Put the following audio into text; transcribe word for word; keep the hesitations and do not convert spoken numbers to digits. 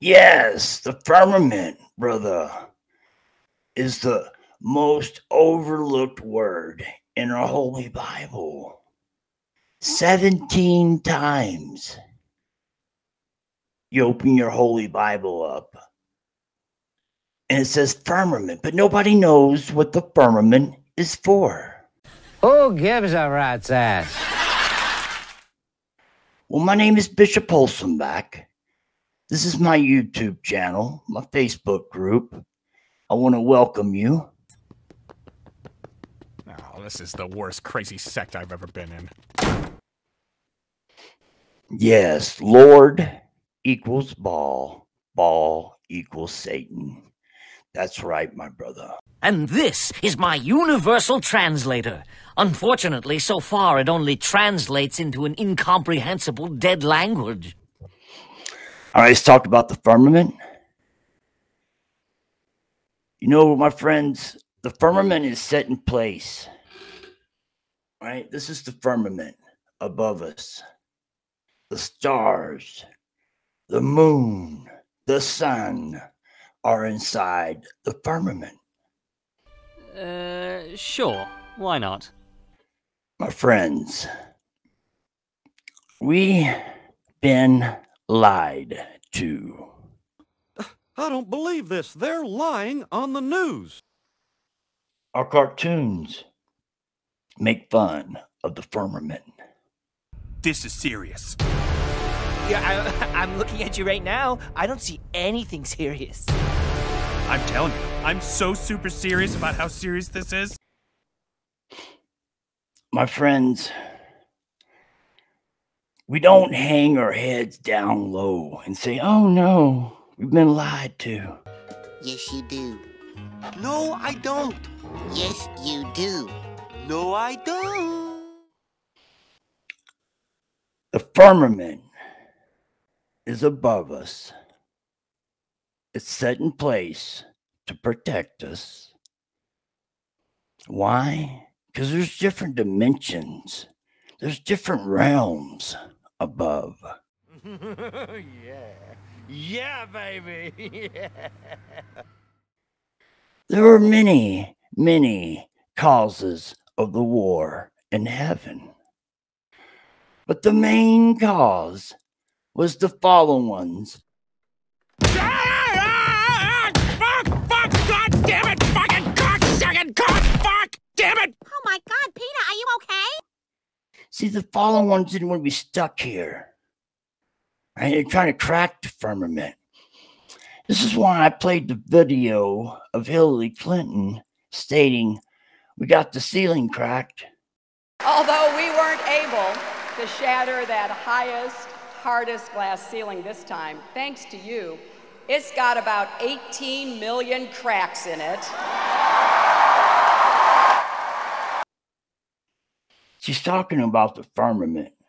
Yes, the firmament, brother, is the most overlooked word in our Holy Bible. seventeen times you open your Holy Bible up and it says firmament, but nobody knows what the firmament is for. Who gives a rat's ass? Well, my name is Bishop Holsonback. This is my YouTube channel, my Facebook group. I want to welcome you. Oh, this is the worst crazy sect I've ever been in. Yes, Lord equals Baal, Baal equals Satan. That's right, my brother. And this is my universal translator. Unfortunately, so far it only translates into an incomprehensible dead language. All right, let's talk about the firmament. You know, my friends, the firmament is set in place. All right, this is the firmament above us. The stars, the moon, the sun are inside the firmament. Uh, sure, why not? My friends, we've been lied to. I don't believe this. They're lying on the news. Our cartoons make fun of the firmament. This is serious. Yeah, I, I'm looking at you right now. I don't see anything serious. I'm telling you, I'm so super serious about how serious this is. My friends, we don't hang our heads down low and say, oh no, we've been lied to. Yes, you do. No, I don't. Yes, you do. No, I don't. The firmament is above us. It's set in place to protect us. Why? Because there's different dimensions. There's different realms above. Yeah. Yeah, baby. Yeah. There are many, many causes of the war in heaven. But the main cause was the fallen ones. Ah, ah, ah, fuck, fuck, god damn it, fucking cock, second cock, fuck, damn it. Oh my god, Peter, are you okay? See, the fallen ones didn't want to be stuck here. Right? They're trying to crack the firmament. This is why I played the video of Hillary Clinton stating, we got the ceiling cracked. Although we weren't able to shatter that highest, hardest glass ceiling this time, thanks to you, it's got about eighteen million cracks in it. She's talking about the firmament.